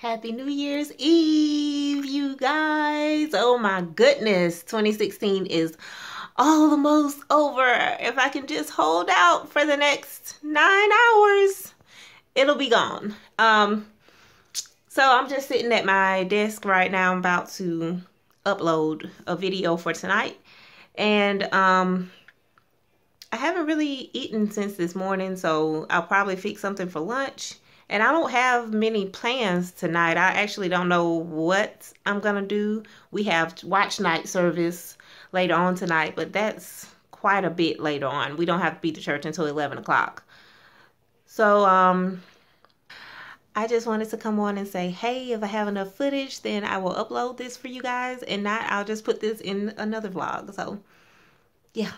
Happy New Year's Eve, you guys. Oh my goodness, 2016 is almost over. If I can just hold out for the next 9 hours, it'll be gone. So I'm just sitting at my desk right now. I'm about to upload a video for tonight. And I haven't really eaten since this morning, so I'll probably fix something for lunch. And I don't have many plans tonight. I actually don't know what I'm going to do. We have watch night service later on tonight, but that's quite a bit later on. We don't have to be to church until 11 o'clock. So I just wanted to come on and say, hey, if I have enough footage, then I will upload this for you guys. And not, I'll just put this in another vlog. So, yeah.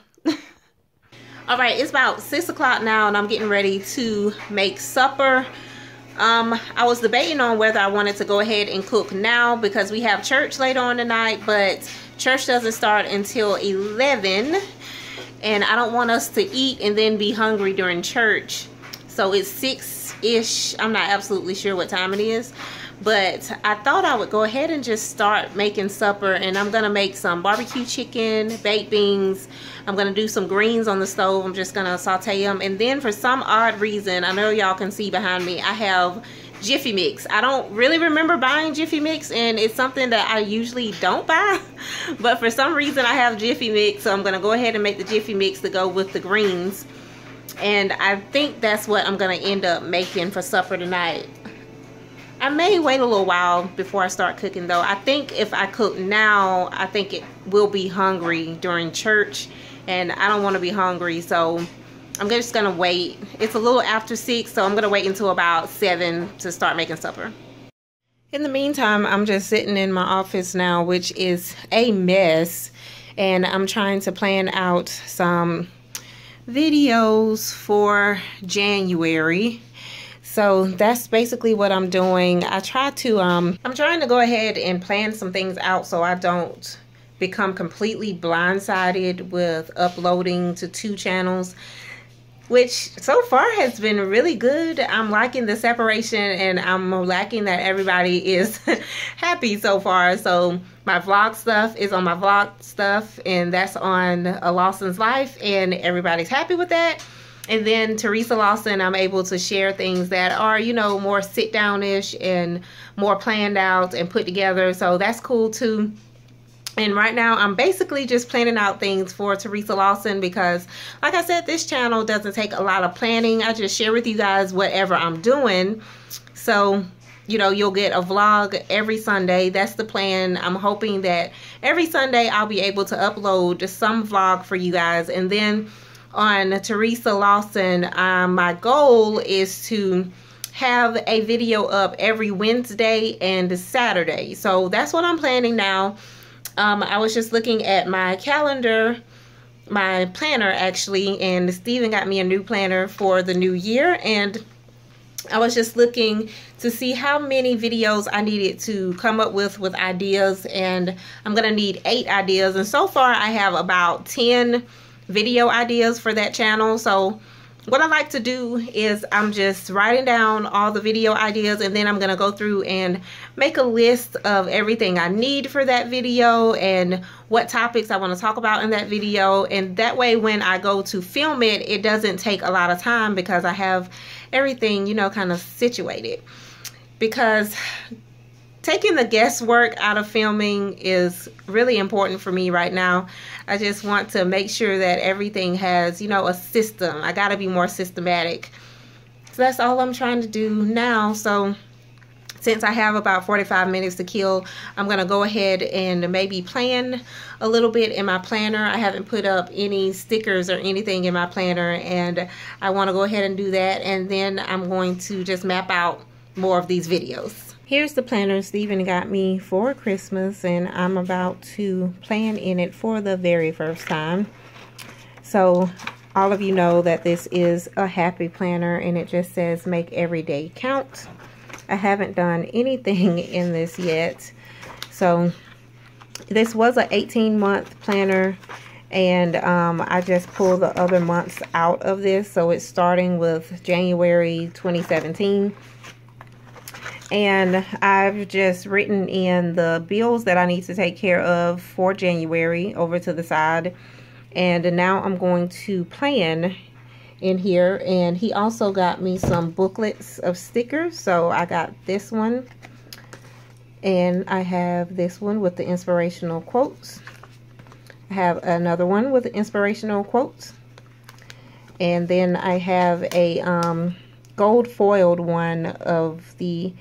All right, it's about 6 o'clock now, and I'm getting ready to make supper. I was debating on whether I wanted to go ahead and cook now because we have church later on tonight, but church doesn't start until 11, and I don't want us to eat and then be hungry during church. So it's 6-ish. I'm not absolutely sure what time it is, but I thought I would go ahead and just start making supper. And I'm gonna make some barbecue chicken, baked beans. I'm gonna do some greens on the stove. I'm just gonna saute them. And then for some odd reason, I know y'all can see behind me, I have Jiffy Mix. I don't really remember buying Jiffy Mix, and it's something that I usually don't buy, but for some reason I have Jiffy Mix. So I'm gonna go ahead and make the Jiffy Mix to go with the greens. And I think that's what I'm gonna end up making for supper tonight. I may wait a little while before I start cooking though. I think if I cook now, I think it will be hungry during church, and I don't want to be hungry, so I'm just gonna wait. It's a little after 6, so I'm gonna wait until about 7 to start making supper. In the meantime, I'm just sitting in my office now, which is a mess, and I'm trying to plan out some videos for January. So that's basically what I'm doing. I try to, I'm trying to go ahead and plan some things out so I don't become completely blindsided with uploading to 2 channels, which so far has been really good. I'm liking the separation, and I'm liking that everybody is happy so far. So my vlog stuff is on my vlog stuff, and that's on Lawson's Life, and everybody's happy with that. And then Teresa Lawson, I'm able to share things that are, you know, more sit down-ish and more planned out and put together. So that's cool too. And right now I'm basically just planning out things for Teresa Lawson because, like I said, this channel doesn't take a lot of planning. I just share with you guys whatever I'm doing. So, you know, you'll get a vlog every Sunday. That's the plan. I'm hoping that every Sunday I'll be able to upload some vlog for you guys. And then on Teresa Lawson, my goal is to have a video up every Wednesday and Saturday. So that's what I'm planning now. I was just looking at my calendar, my planner actually, and Steven got me a new planner for the new year, and I was just looking to see how many videos I needed to come up with ideas, and I'm gonna need 8 ideas, and so far I have about 10 video ideas for that channel. So what I like to do is I'm just writing down all the video ideas, and then I'm gonna go through and make a list of everything I need for that video and what topics I want to talk about in that video. And that way when I go to film it, it doesn't take a lot of time because I have everything, you know, kind of situated, because taking the guesswork out of filming is really important for me right now. I just want to make sure that everything has, you know, a system. I gotta be more systematic. So that's all I'm trying to do now. So since I have about 45 minutes to kill, I'm gonna go ahead and maybe plan a little bit in my planner. I haven't put up any stickers or anything in my planner, and I wanna go ahead and do that. And then I'm going to just map out more of these videos. Here's the planner Steven got me for Christmas, and I'm about to plan in it for the very first time. So all of you know that this is a Happy Planner, and it just says make every day count. I haven't done anything in this yet. So this was an 18-month planner, and I just pulled the other months out of this. So it's starting with January 2017. And I've just written in the bills that I need to take care of for January over to the side. And now I'm going to plan in here. And he also got me some booklets of stickers. So I got this one. And I have this one with the inspirational quotes. I have another one with the inspirational quotes. And then I have a gold foiled one of the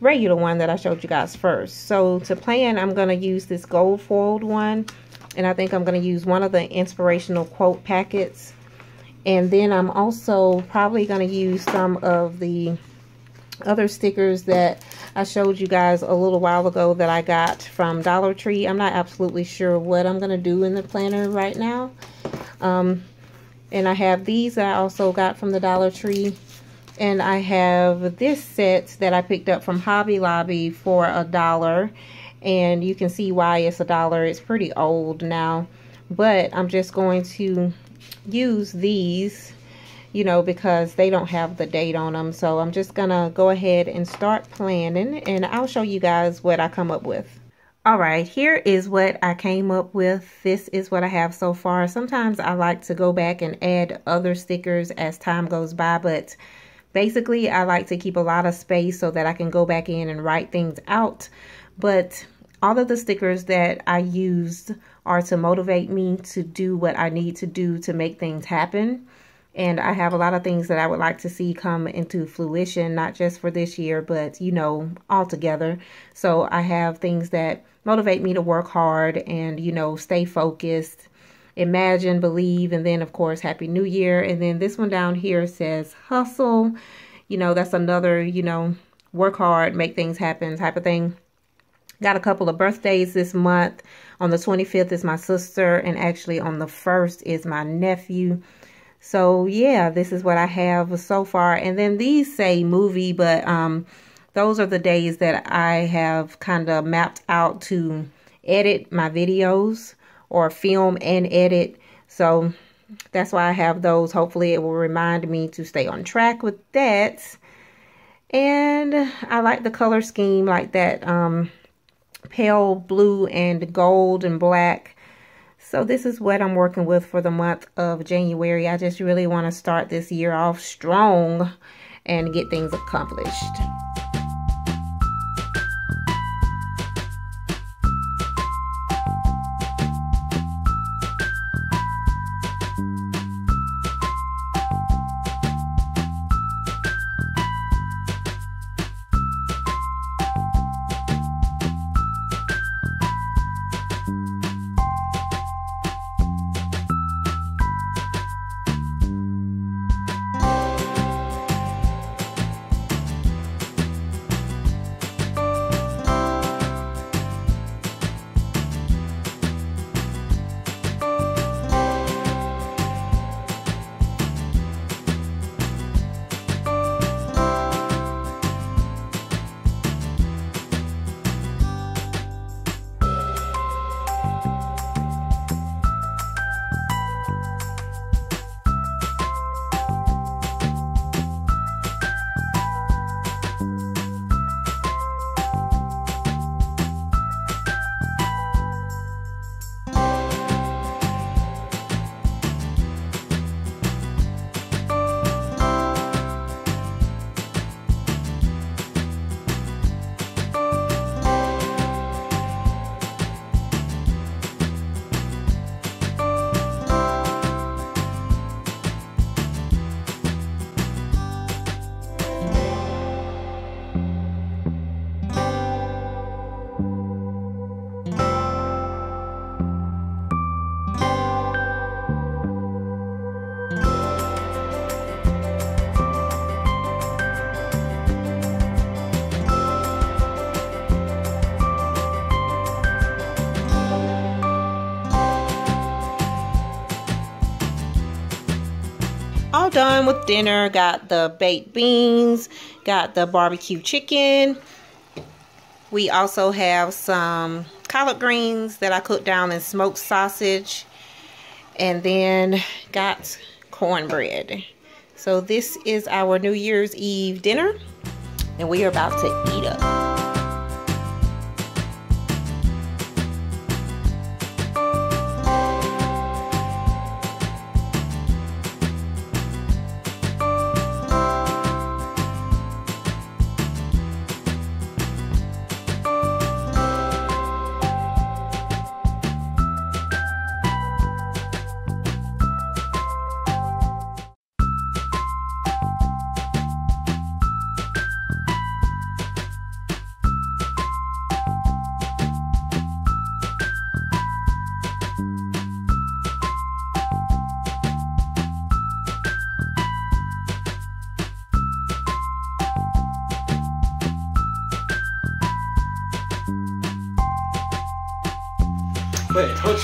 regular one that I showed you guys first. So to plan, I'm going to use this gold foiled one. And I think I'm going to use one of the inspirational quote packets. And then I'm also probably going to use some of the other stickers that I showed you guys a little while ago that I got from Dollar Tree. I'm not absolutely sure what I'm going to do in the planner right now. And I have these that I also got from the Dollar Tree. And I have this set that I picked up from Hobby Lobby for $1. And you can see why it's $1. It's pretty old now. But I'm just going to use these, you know, because they don't have the date on them. So I'm just going to go ahead and start planning, and I'll show you guys what I come up with. All right, here is what I came up with. This is what I have so far. Sometimes I like to go back and add other stickers as time goes by, but basically I like to keep a lot of space so that I can go back in and write things out. But all of the stickers that I used are to motivate me to do what I need to do to make things happen. And I have a lot of things that I would like to see come into fruition, not just for this year, but, you know, all together. So I have things that motivate me to work hard and, you know, stay focused, imagine, believe, and then, of course, Happy New Year. And then this one down here says hustle. You know, that's another, you know, work hard, make things happen type of thing. Got a couple of birthdays this month. On the 25th is my sister, and actually on the 1st is my nephew. So yeah, this is what I have so far. And then these say movie, but those are the days that I have kind of mapped out to edit my videos or film and edit. So that's why I have those. Hopefully it will remind me to stay on track with that. And I like the color scheme, like that pale blue and gold and black. So this is what I'm working with for the month of January. I just really want to start this year off strong and get things accomplished. All done with dinner. Got the baked beans, got the barbecue chicken. We also have some collard greens that I cooked down in smoked sausage, and then got cornbread. So this is our New Year's Eve dinner, and we are about to eat up. Wait, don't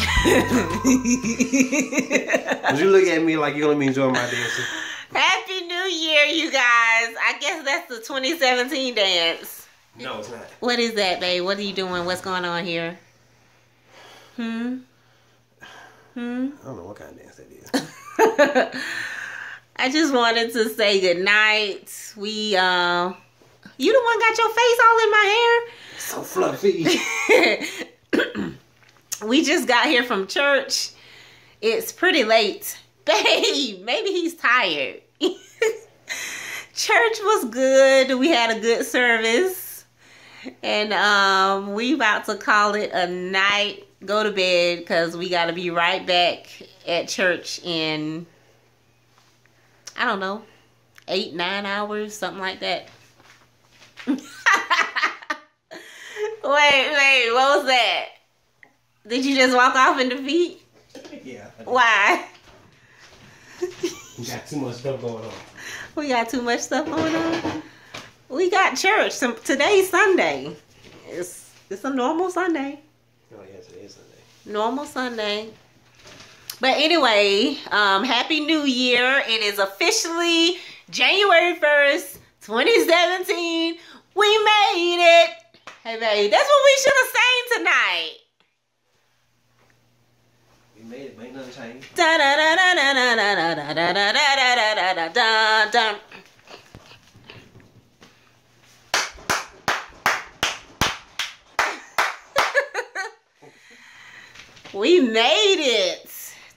you look at me like you only enjoy my dancing? Happy New Year, you guys. I guess that's the 2017 dance. No, it's not. What is that, babe? What are you doing? What's going on here? I don't know what kind of dance that is. I just wanted to say goodnight. We, you the one got your face all in my hair? So fluffy. We just got here from church. It's pretty late. Babe, maybe he's tired. Church was good. We had a good service. And we about to call it a night. Go to bed because we got to be right back at church in, I don't know, 8, 9 hours, something like that. Wait, what was that? Did you just walk off in defeat? Yeah. Why? We got too much stuff going on. We got too much stuff going on? We got church. Today's Sunday. It's a normal Sunday. Oh, yeah, today's Sunday. Normal Sunday. But anyway, Happy New Year. It is officially January 1st, 2017. We made it. Hey, babe, that's what we should have sang tonight. Made it, made nothing change. We made it.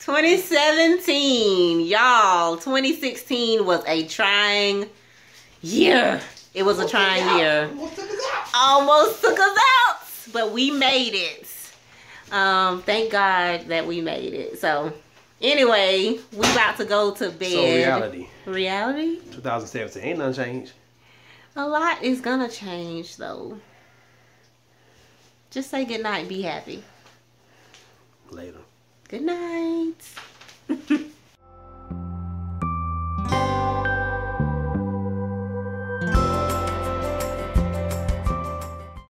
2017, y'all. 2016 was a trying year. It was a trying year. Almost took us out, but we made it. Thank God that we made it. So anyway, we about to go to bed. So reality 2017 ain't nothing changed. A lot is gonna change though. Just say good night, be happy. Later. Good night.